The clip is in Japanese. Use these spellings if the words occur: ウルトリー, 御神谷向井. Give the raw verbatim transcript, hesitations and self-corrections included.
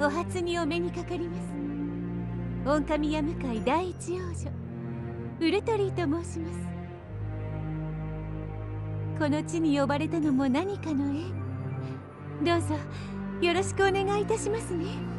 お初にお目にかかります。御神谷向井第一王女ウルトリーと申します。この地に呼ばれたのも何かの縁。どうぞよろしくお願いいたしますね。